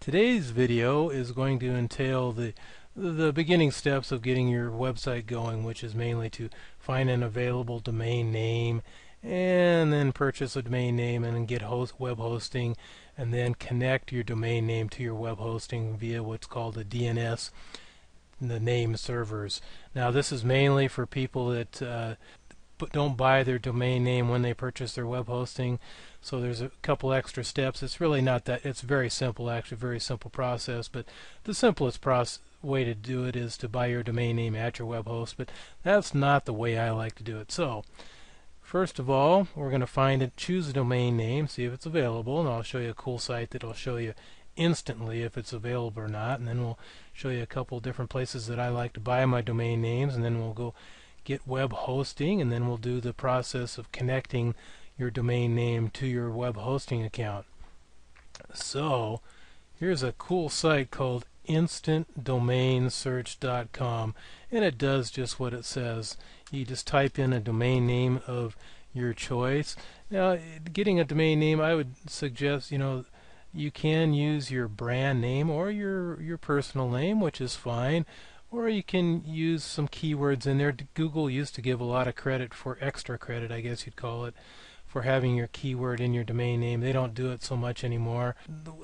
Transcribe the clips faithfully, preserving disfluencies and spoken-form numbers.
Today's video is going to entail the the beginning steps of getting your website going, which is mainly to find an available domain name and then purchase a domain name and get host web hosting, and then connect your domain name to your web hosting via what's called a D N S, the name servers. Now this is mainly for people that uh, don't buy their domain name when they purchase their web hosting. So there's a couple extra steps. It's really not that, it's very simple, actually, very simple process, but the simplest process way to do it is to buy your domain name at your web host, but that's not the way I like to do it. So first of all, we're going to find it, choose a domain name, see if it's available, and I'll show you a cool site that'll show you instantly if it's available or not, and then we'll show you a couple different places that I like to buy my domain names, and then we'll go get web hosting, and then we'll do the process of connecting your domain name to your web hosting account. So here's a cool site called Instant Domain Search dot com, and it does just what it says. You just type in a domain name of your choice. Now, getting a domain name, I would suggest, you know, you can use your brand name or your your personal name, which is fine, or you can use some keywords in there. Google used to give a lot of credit, for extra credit, I guess you'd call it, for having your keyword in your domain name. They don't do it so much anymore.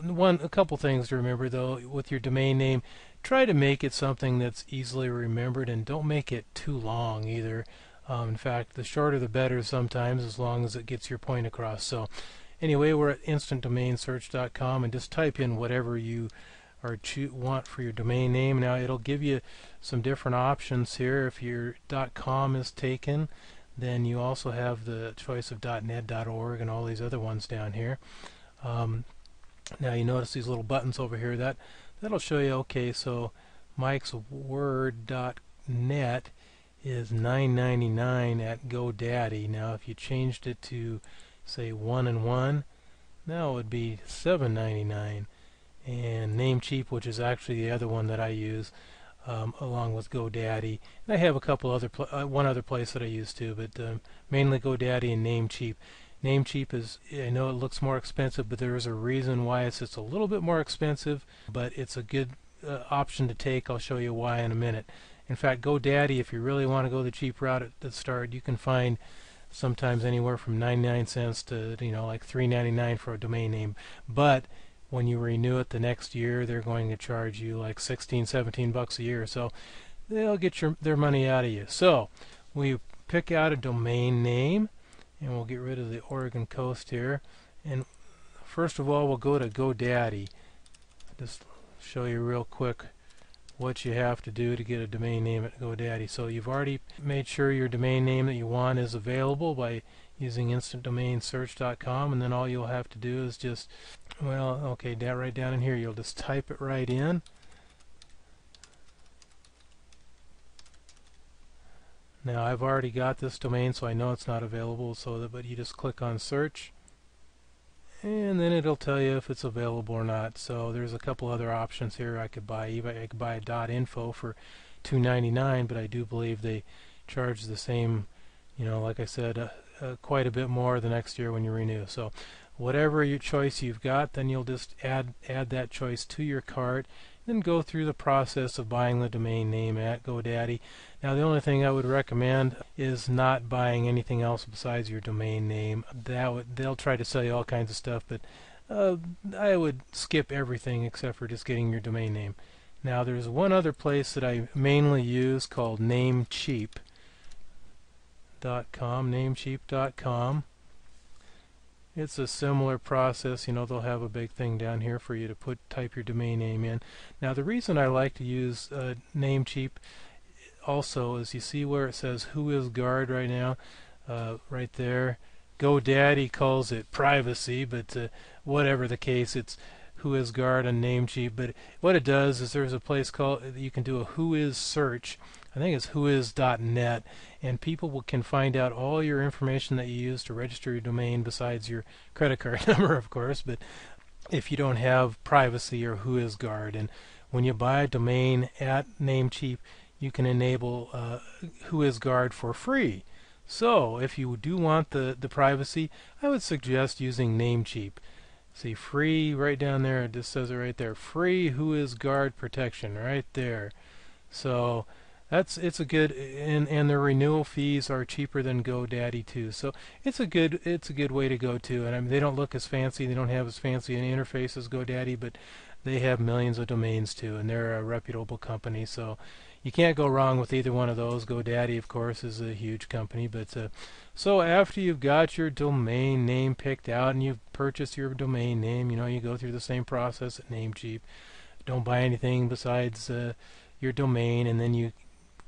One, a couple things to remember though with your domain name: try to make it something that's easily remembered, and don't make it too long either. Um, in fact, the shorter the better sometimes, as long as it gets your point across. So anyway, we're at Instant Domain Search dot com, and just type in whatever you or want for your domain name. Now it'll give you some different options here. If your .com is taken, then you also have the choice of .net, .org, and all these other ones down here. Um, now you notice these little buttons over here. That that'll show you. Okay, so Mike's Word dot net is nine ninety-nine at GoDaddy. Now if you changed it to say one and one, now it would be seven ninety-nine. And Namecheap, which is actually the other one that I use, Um, along with GoDaddy, and I have a couple other pl uh, one other place that I use too, but um, mainly GoDaddy and Namecheap. Namecheap is, I know it looks more expensive, but there is a reason why it's it's a little bit more expensive, but it's a good uh, option to take. I'll show you why in a minute. In fact, GoDaddy, if you really want to go the cheap route at the start, you can find sometimes anywhere from ninety-nine cents to, you know, like three ninety-nine for a domain name, but when you renew it the next year, they're going to charge you like sixteen, seventeen bucks a year, so they'll get your their money out of you. So we pick out a domain name, and we'll get rid of the Oregon coast here, and first of all we'll go to GoDaddy. Just show you real quick what you have to do to get a domain name at GoDaddy. So you've already made sure your domain name that you want is available by using Instant Domain Search dot com, and then all you'll have to do is just, well, okay, down, right down in here, you'll just type it right in, now I've already got this domain, so I know it's not available, so that, but you just click on search, and then it'll tell you if it's available or not. So there's a couple other options here. I could buy eBay, I could buy a .info for two ninety-nine, but I do believe they charge the same, you know, like I said, uh, Uh, quite a bit more the next year when you renew. So whatever your choice you've got, then you'll just add add that choice to your cart, then go through the process of buying the domain name at GoDaddy. Now the only thing I would recommend is not buying anything else besides your domain name. That would, they'll try to sell you all kinds of stuff, but uh, I would skip everything except for just getting your domain name. Now there's one other place that I mainly use called Namecheap. .com, Namecheap dot com. It's a similar process. You know, they'll have a big thing down here for you to put type your domain name in. Now the reason I like to use uh, Namecheap also is, you see where it says WhoisGuard right now, uh, right there. GoDaddy calls it privacy, but uh, whatever the case, it's WhoisGuard and Namecheap. But what it does is there's a place called, you can do a Whois search. I think it's Whois dot net, and people will, can find out all your information that you use to register your domain, besides your credit card number, of course, but if you don't have privacy or WhoisGuard. And when you buy a domain at Namecheap, you can enable uh, WhoisGuard for free. So if you do want the, the privacy, I would suggest using Namecheap. See free right down there, it just says it right there, free WhoisGuard protection right there. So that's, it's a good, and and their renewal fees are cheaper than GoDaddy too. So it's a good, it's a good way to go to. And I mean, they don't look as fancy, they don't have as fancy an interface as GoDaddy, but they have millions of domains too, and they're a reputable company. So you can't go wrong with either one of those. GoDaddy, of course, is a huge company. But uh, so after you've got your domain name picked out and you've purchased your domain name, you know, you go through the same process at Namecheap. Don't buy anything besides uh, your domain, and then you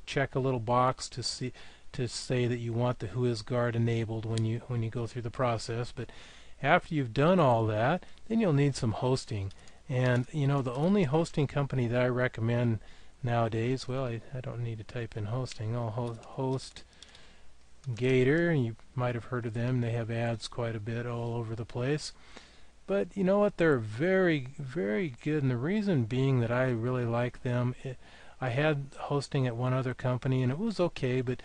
check a little box to see to say that you want the WhoisGuard enabled when you when you go through the process. But after you've done all that, then you'll need some hosting. And you know, the only hosting company that I recommend nowadays, well, I, I don't need to type in hosting. I'll host HostGator. You might have heard of them. They have ads quite a bit all over the place. But you know what? They're very, very good. And the reason being that I really like them, it, I had hosting at one other company, and it was okay, but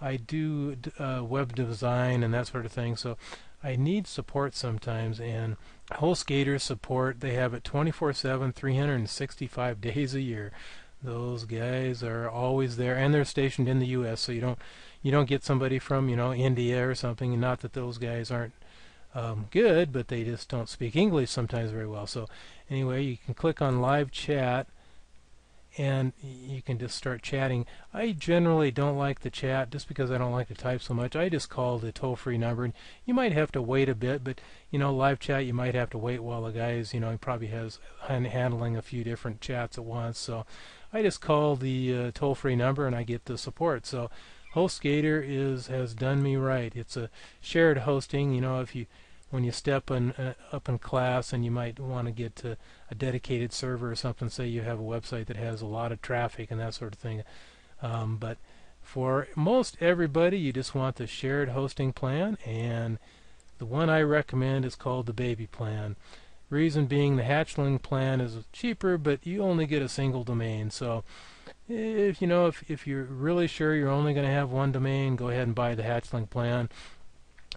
I do uh, web design and that sort of thing. So I need support sometimes, and HostGator support, they have it twenty-four seven, three hundred sixty-five days a year. Those guys are always there, and they're stationed in the U S, so you don't you don't get somebody from, you know, India or something. Not that those guys aren't um, good, but they just don't speak English sometimes very well. So anyway, you can click on live chat and you can just start chatting. I generally don't like the chat just because I don't like to type so much. I just call the toll-free number, and you might have to wait a bit, but you know, live chat, you might have to wait while the guy is, you know, he probably has handling a few different chats at once. So I just call the uh, toll-free number and I get the support. So HostGator is has done me right. It's a shared hosting. You know, if you when you step in, uh, up in class, and you might want to get to a dedicated server or something, say you have a website that has a lot of traffic and that sort of thing. Um, but for most everybody, you just want the shared hosting plan, and the one I recommend is called the baby plan. Reason being, the hatchling plan is cheaper, but you only get a single domain. So if you know if, if you're really sure you're only going to have one domain, go ahead and buy the hatchling plan.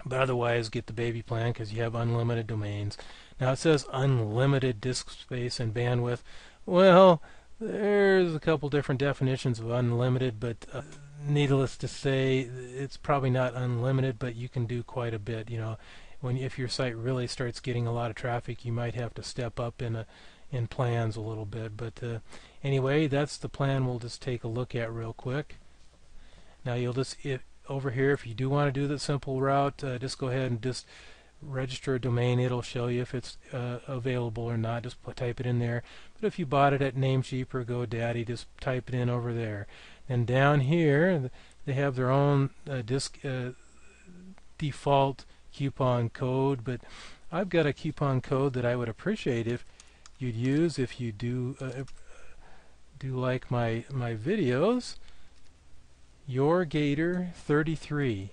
But otherwise, get the baby plan, because you have unlimited domains. Now, it says unlimited disk space and bandwidth. Well, there's a couple different definitions of unlimited, but uh, needless to say, it's probably not unlimited, but you can do quite a bit. You know, when if your site really starts getting a lot of traffic, you might have to step up in a in plans a little bit. But uh, anyway, that's the plan we'll just take a look at real quick. Now, you'll just if over here, if you do want to do the simple route, uh, just go ahead and just register a domain. It'll show you if it's uh, available or not. Just put, type it in there. But if you bought it at Namecheap or GoDaddy, just type it in over there. And down here, they have their own uh, disk uh, default coupon code. But I've got a coupon code that I would appreciate if you'd use if you do uh, do like my my videos. YourGator thirty-three.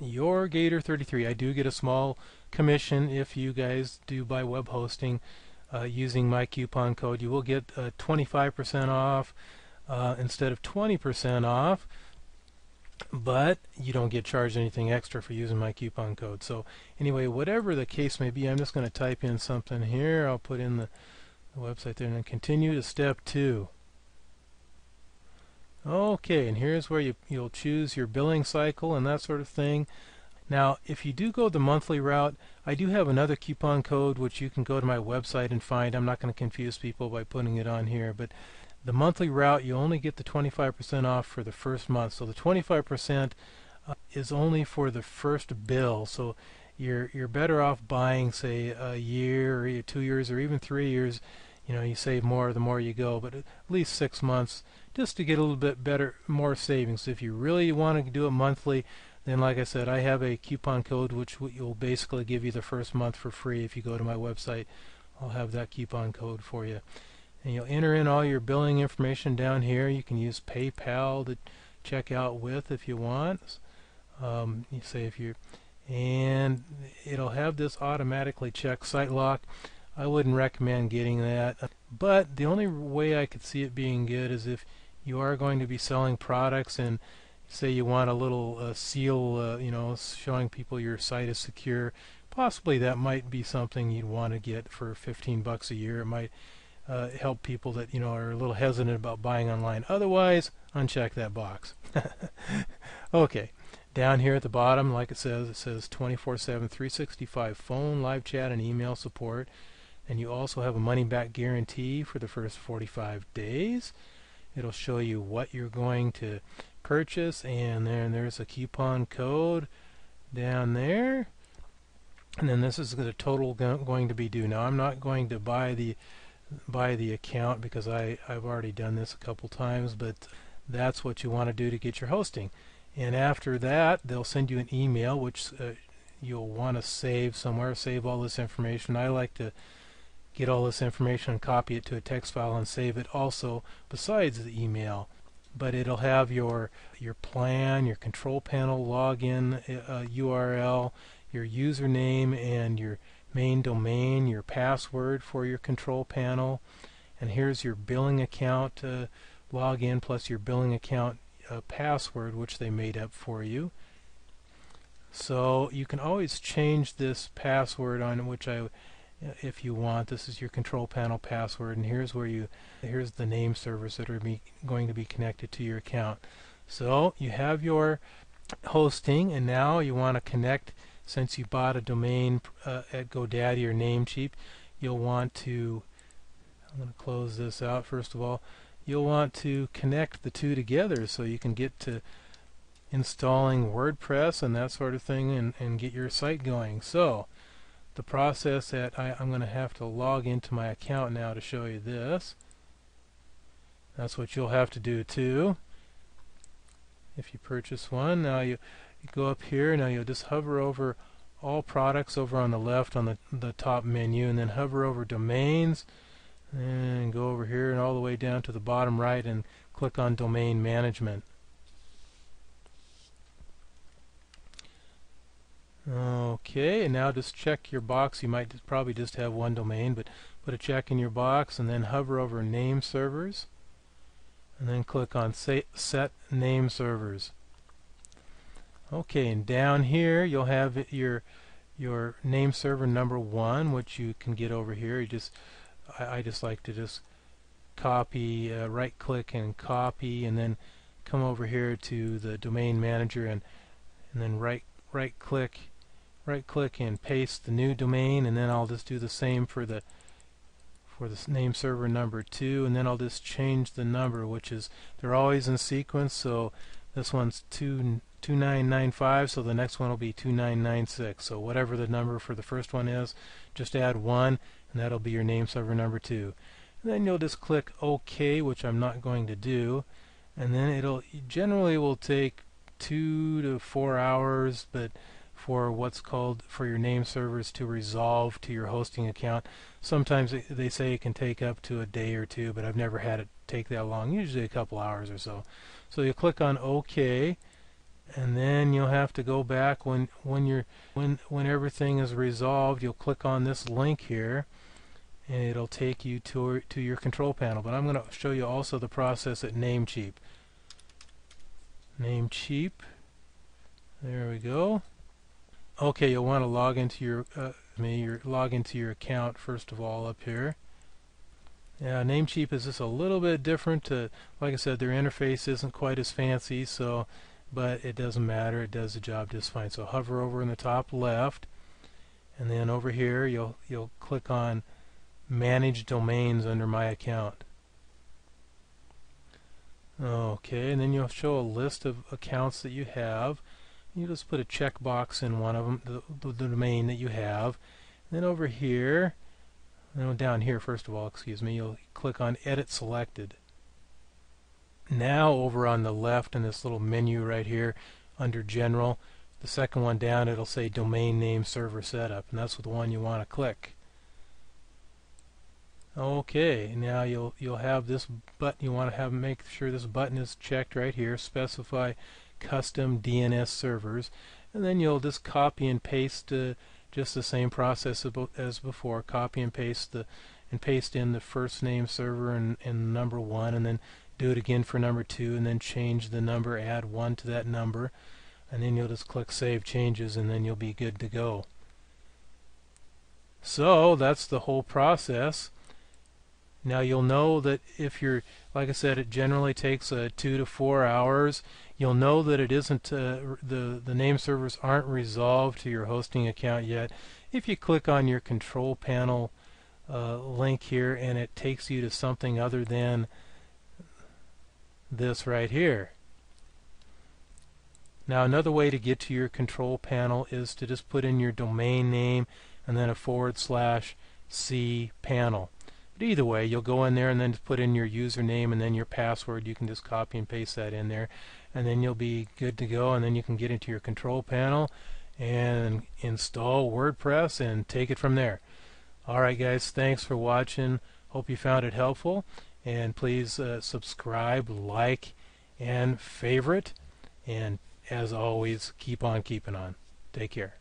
YourGator thirty-three. I do get a small commission if you guys do buy web hosting uh, using my coupon code. You will get twenty-five percent uh, off uh, instead of twenty percent off, but you don't get charged anything extra for using my coupon code. So anyway, whatever the case may be, I'm just going to type in something here. I'll put in the, the website there and then continue to step two. Okay, and here's where you, you'll choose your billing cycle and that sort of thing. Now, if you do go the monthly route, I do have another coupon code which you can go to my website and find. I'm not going to confuse people by putting it on here, but the monthly route, you only get the twenty-five percent off for the first month. So the twenty-five percent uh, is only for the first bill. So you're you're better off buying, say, a year or two years or even three years. You know, you save more the more you go, but at least six months just to get a little bit better, more savings. If you really want to do it monthly, then like I said, I have a coupon code which will basically give you the first month for free. If you go to my website, I'll have that coupon code for you. And you'll enter in all your billing information down here. You can use PayPal to check out with if you want. Um, you say if you, and it'll have this automatically check SiteLock. I wouldn't recommend getting that, but the only way I could see it being good is if you are going to be selling products and say you want a little uh, seal, uh, you know, showing people your site is secure. possibly that might be something you'd want to get for fifteen bucks a year. It might uh, help people that, you know, are a little hesitant about buying online. Otherwise, uncheck that box. Okay, down here at the bottom, like it says, it says twenty-four seven, three sixty-five phone, live chat, and email support. And you also have a money-back guarantee for the first forty-five days. It'll show you what you're going to purchase, and then there's a coupon code down there. And then this is the total go going to be due. Now I'm not going to buy the buy the account because I, I've already done this a couple times, but that's what you want to do to get your hosting. And after that, they'll send you an email, which uh, you'll want to save somewhere. Save all this information. I like to get all this information and copy it to a text file and save it also besides the email. But it'll have your your plan, your control panel, login uh, U R L, your username and your main domain, your password for your control panel, and here's your billing account uh, login plus your billing account uh, password, which they made up for you. So you can always change this password on which I if you want. This is your control panel password, and here's where you here's the name servers that are be, going to be connected to your account. So you have your hosting, and now you want to connect. Since you bought a domain uh, at GoDaddy or Namecheap, you'll want to I'm going to close this out. First of all, you'll want to connect the two together so you can get to installing WordPress and that sort of thing, and, and get your site going. So the process that I, I'm going to have to log into my account now to show you this. That's what you'll have to do too if you purchase one. Now you, you go up here. Now you'll just hover over all products over on the left on the, the top menu, and then hover over domains and go over here and all the way down to the bottom right and click on domain management. Okay, and now just check your box. You might just probably just have one domain, but put a check in your box and then hover over name servers and then click on set name servers. Okay, and down here you'll have your your name server number one, which you can get over here. You just I, I just like to just copy, uh, right click and copy, and then come over here to the domain manager and and then right right click right click and paste the new domain, and then I'll just do the same for the for the name server number two, and then I'll just change the number, which is they're always in sequence, so this one's two two nine nine five, so the next one will be two nine nine six. So whatever the number for the first one is, just add one and that'll be your name server number two. And then you'll just click OK, which I'm not going to do, and then it'll generally will take two to four hours but for what's called for your name servers to resolve to your hosting account. Sometimes they say it can take up to a day or two, but I've never had it take that long, usually a couple hours or so. So you click on OK, and then you'll have to go back when when you're when when everything is resolved. You'll click on this link here and it'll take you to to your control panel. But I'm going to show you also the process at Namecheap. Namecheap. There we go. Okay, you'll want to log into your uh, I mean, your log into your account first of all up here. Yeah, Namecheap is just a little bit different. To, like I said, their interface isn't quite as fancy, so but it doesn't matter. It does the job just fine. So hover over in the top left, and then over here you'll you'll click on Manage Domains under My Account. Okay, and then you'll show a list of accounts that you have. You just put a checkbox in one of them, the, the domain that you have. And then over here, no, down here first of all, excuse me, you'll click on Edit Selected. Now over on the left in this little menu right here under General, the second one down, it'll say Domain Name Server Setup, and that's the one you want to click. Okay, now you'll you'll have this button. You want to have make sure this button is checked right here. Specify custom D N S servers, and then you'll just copy and paste uh, just the same process as before. Copy and paste the and paste in the first name server and, and number one, and then do it again for number two, and then change the number. Add one to that number, and then you'll just click Save Changes, and then you'll be good to go. So that's the whole process. Now you'll know that if you're, like I said, it generally takes uh, two to four hours. You'll know that it isn't uh, the the name servers aren't resolved to your hosting account yet if you click on your control panel uh, link here and it takes you to something other than this right here. Now another way to get to your control panel is to just put in your domain name and then a forward slash Cpanel. But either way, you'll go in there and then just put in your username and then your password. You can just copy and paste that in there, and then you'll be good to go. And then you can get into your control panel and install WordPress and take it from there. Alright guys, thanks for watching. Hope you found it helpful, and please uh, subscribe, like, and favorite, and as always, keep on keeping on. Take care.